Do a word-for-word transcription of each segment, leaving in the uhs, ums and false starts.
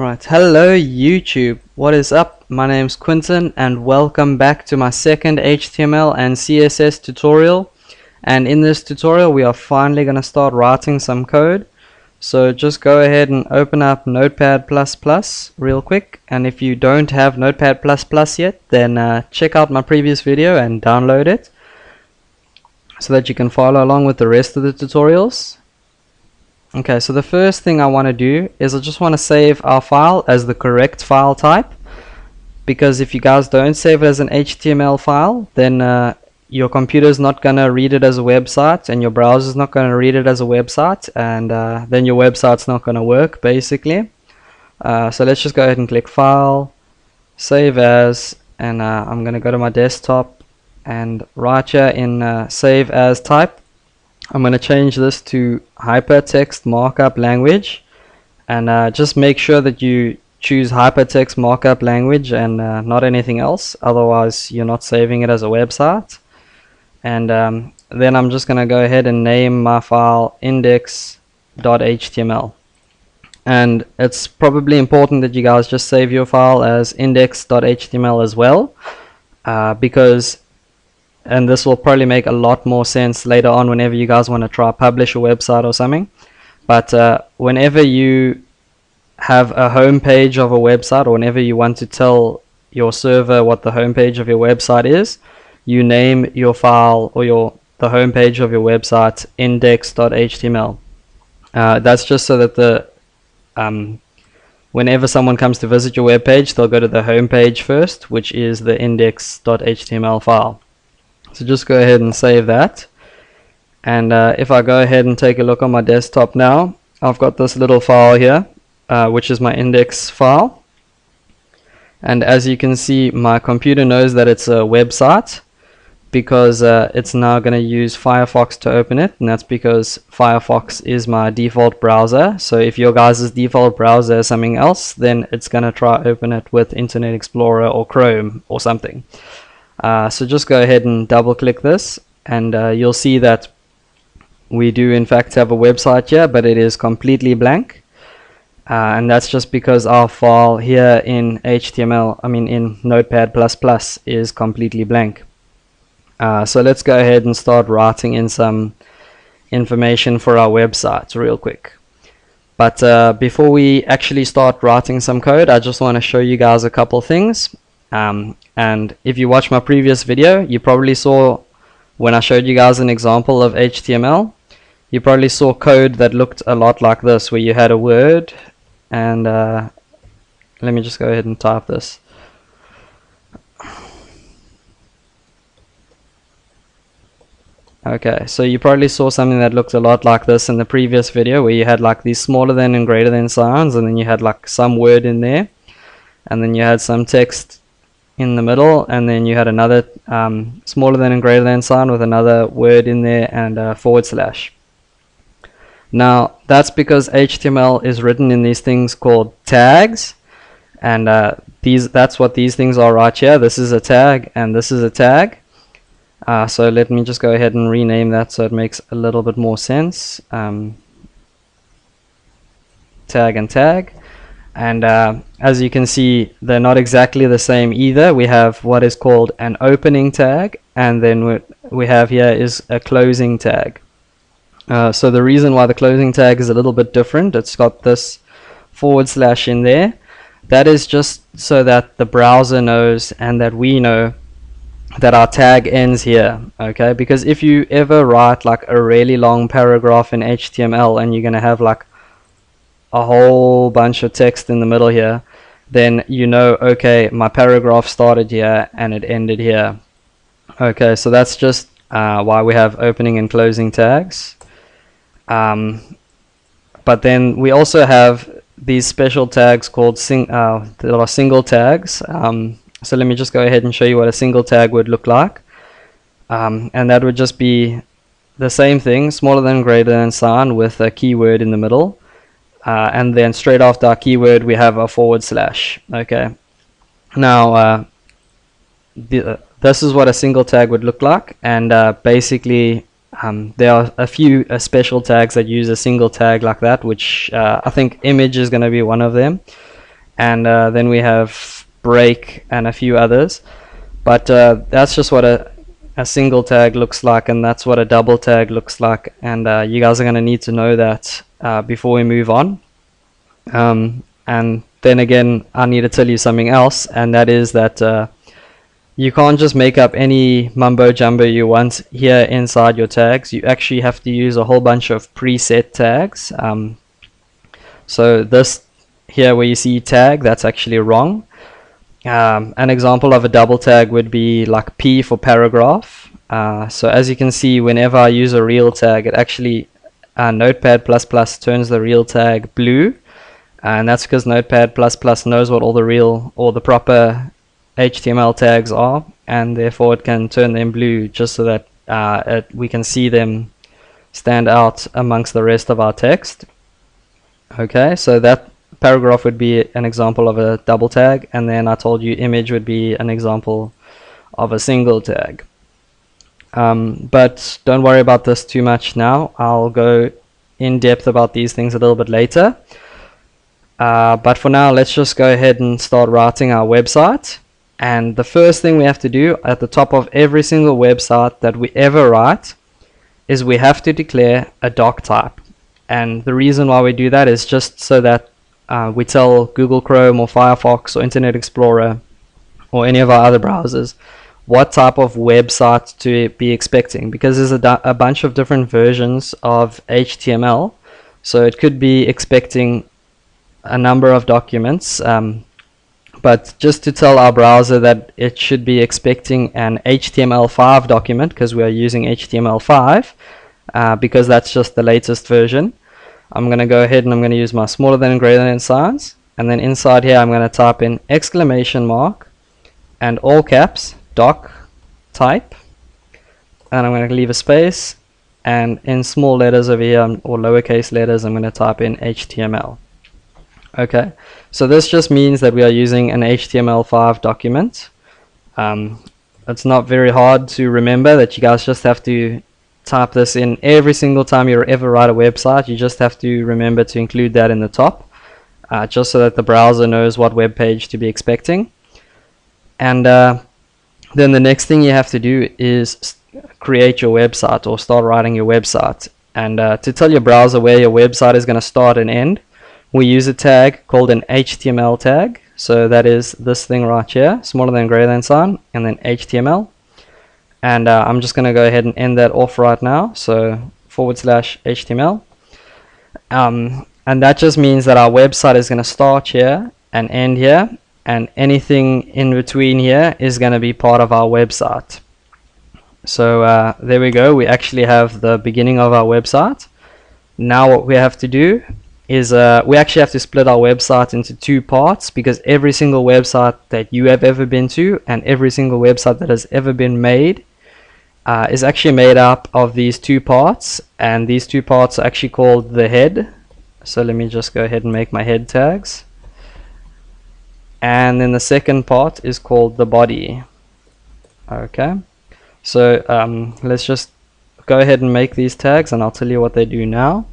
Right, hello YouTube, what is up? My name's Quinton and welcome back to my second H T M L and C S S tutorial. And in this tutorial we are finally going to start writing some code. So just go ahead and open up Notepad plus plus real quick, and if you don't have Notepad plus plus yet, then uh, check out my previous video and download it so that you can follow along with the rest of the tutorials. Okay, so the first thing I want to do is I just want to save our file as the correct file type, because if you guys don't save it as an H T M L file, then uh, your computer is not going to read it as a website, and your browser is not going to read it as a website, and uh, then your website's not going to work basically. Uh, so let's just go ahead and click File, Save As, and uh, I'm going to go to my desktop and right here in uh, Save As Type, I'm going to change this to Hypertext Markup Language, and uh, just make sure that you choose Hypertext Markup Language and uh, not anything else, otherwise you're not saving it as a website. And um, then I'm just going to go ahead and name my file index dot H T M L, and it's probably important that you guys just save your file as index dot H T M L as well, uh, because and this will probably make a lot more sense later on whenever you guys want to try publish a website or something. But uh, whenever you have a home page of a website, or whenever you want to tell your server what the home page of your website is, you name your file or your the home page of your website index dot H T M L. Uh, that's just so that the um, whenever someone comes to visit your web page, they'll go to the home page first, which is the index dot H T M L file. So just go ahead and save that, and uh, if I go ahead and take a look on my desktop now, I've got this little file here uh, which is my index file, and as you can see my computer knows that it's a website because uh, it's now going to use Firefox to open it, and that's because Firefox is my default browser. So if your guys' default browser is something else, then it's going to try open it with Internet Explorer or Chrome or something. Uh, so just go ahead and double click this, and uh, you'll see that we do in fact have a website here, but it is completely blank, uh, and that's just because our file here in H T M L, I mean in Notepad plus plus is completely blank. Uh, so let's go ahead and start writing in some information for our website real quick. But uh, before we actually start writing some code, I just want to show you guys a couple things. Um, and if you watched my previous video, you probably saw when I showed you guys an example of H T M L, you probably saw code that looked a lot like this, where you had a word, and uh, let me just go ahead and type this. Okay, so you probably saw something that looked a lot like this in the previous video, where you had like these smaller than and greater than signs, and then you had like some word in there, and then you had some text in the middle, and then you had another um, smaller than and greater than sign with another word in there and a forward slash. Now that's because H T M L is written in these things called tags, and uh, these that's what these things are right here. This is a tag and this is a tag. Uh, so let me just go ahead and rename that so it makes a little bit more sense. Um, tag and tag. And uh, as you can see, they're not exactly the same either. We have what is called an opening tag, and then what we have here is a closing tag. Uh, so the reason why the closing tag is a little bit different, it's got this forward slash in there. That is just so that the browser knows and that we know that our tag ends here, okay? Because if you ever write like a really long paragraph in H T M L and you're going to have like a whole bunch of text in the middle here, then you know, okay, my paragraph started here and it ended here. Okay, so that's just uh, why we have opening and closing tags. Um, but then we also have these special tags called sing uh, that are single tags. Um, so let me just go ahead and show you what a single tag would look like. Um, and that would just be the same thing, smaller than greater than sign with a keyword in the middle. Uh, and then straight after our keyword we have a forward slash. Okay, now uh, the, uh, this is what a single tag would look like, and uh, basically um, there are a few uh, special tags that use a single tag like that, which uh, I think image is going to be one of them. and uh, then we have break and a few others. But uh, that's just what a, a single tag looks like, and that's what a double tag looks like, and uh, you guys are going to need to know that uh, before we move on. Um, and then again, I need to tell you something else, and that is that uh, you can't just make up any mumbo jumbo you want here inside your tags. You actually have to use a whole bunch of preset tags. Um, so this here where you see tag, that's actually wrong. Um, an example of a double tag would be like P for paragraph. Uh, so as you can see, whenever I use a real tag, it actually uh, Notepad++ turns the real tag blue, and that's because Notepad++ knows what all the real or the proper H T M L tags are, and therefore it can turn them blue just so that uh, it, we can see them stand out amongst the rest of our text. Okay, so that paragraph would be an example of a double tag, and then I told you image would be an example of a single tag. Um, but don't worry about this too much now. I'll go in depth about these things a little bit later. Uh, but for now, let's just go ahead and start writing our website. And the first thing we have to do at the top of every single website that we ever write is we have to declare a doc type. And the reason why we do that is just so that Uh, we tell Google Chrome or Firefox or Internet Explorer or any of our other browsers what type of website to be expecting, because there's a, a bunch of different versions of H T M L, so it could be expecting a number of documents, um, but just to tell our browser that it should be expecting an H T M L five document, because we are using H T M L five, uh, because that's just the latest version. I'm going to go ahead and I'm going to use my smaller than and greater than signs, and then inside here I'm going to type in exclamation mark and all caps doc type, and I'm going to leave a space, and in small letters over here or lowercase letters I'm going to type in H T M L. Okay, so this just means that we are using an H T M L five document. Um, it's not very hard to remember that. You guys just have to type this in every single time you ever write a website. You just have to remember to include that in the top, uh, just so that the browser knows what web page to be expecting. And uh, then the next thing you have to do is create your website or start writing your website. And uh, to tell your browser where your website is going to start and end, we use a tag called an H T M L tag. So that is this thing right here, smaller than greater than sign, and then H T M L. And uh, I'm just going to go ahead and end that off right now. So forward slash H T M L. Um, and that just means that our website is going to start here and end here. And anything in between here is going to be part of our website. So uh, there we go. We actually have the beginning of our website. Now what we have to do is uh, we actually have to split our website into two parts, because every single website that you have ever been to and every single website that has ever been made Uh, is actually made up of these two parts, and these two parts are actually called the head. So let me just go ahead and make my head tags, and then the second part is called the body. Okay, so um, let's just go ahead and make these tags, and I'll tell you what they do now.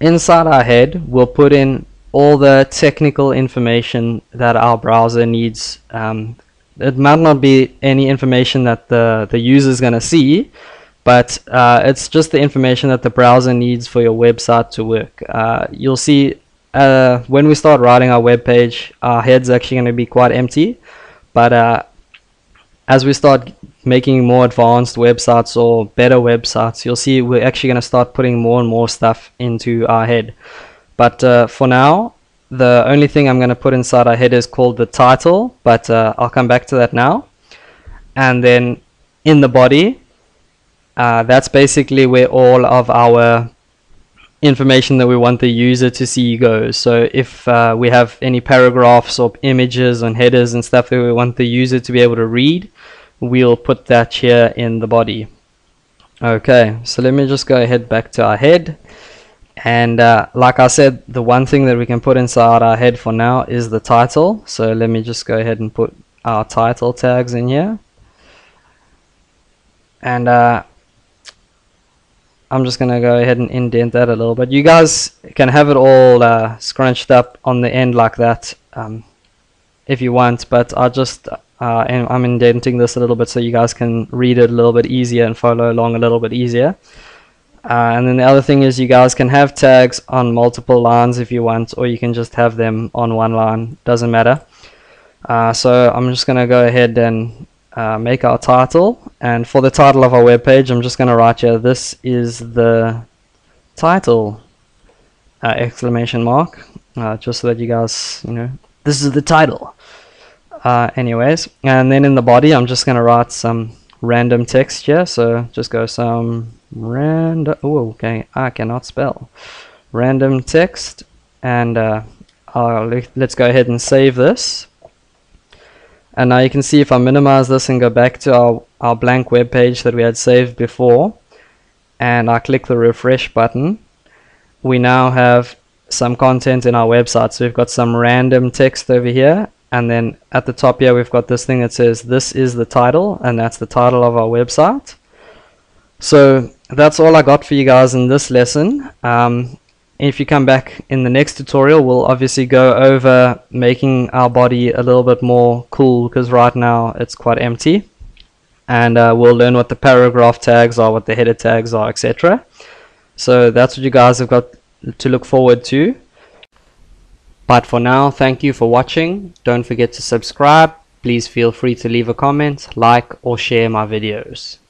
Inside our head, we'll put in all the technical information that our browser needs. um, It might not be any information that the, the user is going to see, but uh, it's just the information that the browser needs for your website to work. Uh, you'll see uh, when we start writing our web page, our head's actually going to be quite empty. But uh, as we start making more advanced websites or better websites, you'll see we're actually going to start putting more and more stuff into our head. But uh, for now, the only thing I'm going to put inside our head is called the title, but uh, I'll come back to that now. And then in the body, uh, that's basically where all of our information that we want the user to see goes. So if uh, we have any paragraphs or images and headers and stuff that we want the user to be able to read, we'll put that here in the body. Okay, so let me just go ahead back to our head. And uh, like I said, the one thing that we can put inside our head for now is the title. So let me just go ahead and put our title tags in here. And uh, I'm just gonna go ahead and indent that a little bit. You guys can have it all uh, scrunched up on the end like that um, if you want, but I just uh, and I'm indenting this a little bit so you guys can read it a little bit easier and follow along a little bit easier. Uh, and then the other thing is you guys can have tags on multiple lines if you want, or you can just have them on one line, doesn't matter. Uh, so I'm just gonna go ahead and Uh, make our title, and for the title of our web page I'm just going to write here, this is the title uh, exclamation mark, uh, just so that you guys, you know, this is the title uh, anyways. And then in the body I'm just going to write some random text here, so just go some random, oh okay, I cannot spell, random text, and uh, I'll, let's go ahead and save this. And now you can see if I minimize this and go back to our, our blank web page that we had saved before, and I click the refresh button, we now have some content in our website. So we've got some random text over here, and then at the top here we've got this thing that says this is the title, and that's the title of our website. So that's all I got for you guys in this lesson. Um, If you come back in the next tutorial, we'll obviously go over making our body a little bit more cool, because right now it's quite empty. And uh, we'll learn what the paragraph tags are, what the header tags are, et cetera. So that's what you guys have got to look forward to. But for now, thank you for watching. Don't forget to subscribe. Please feel free to leave a comment, like, or share my videos.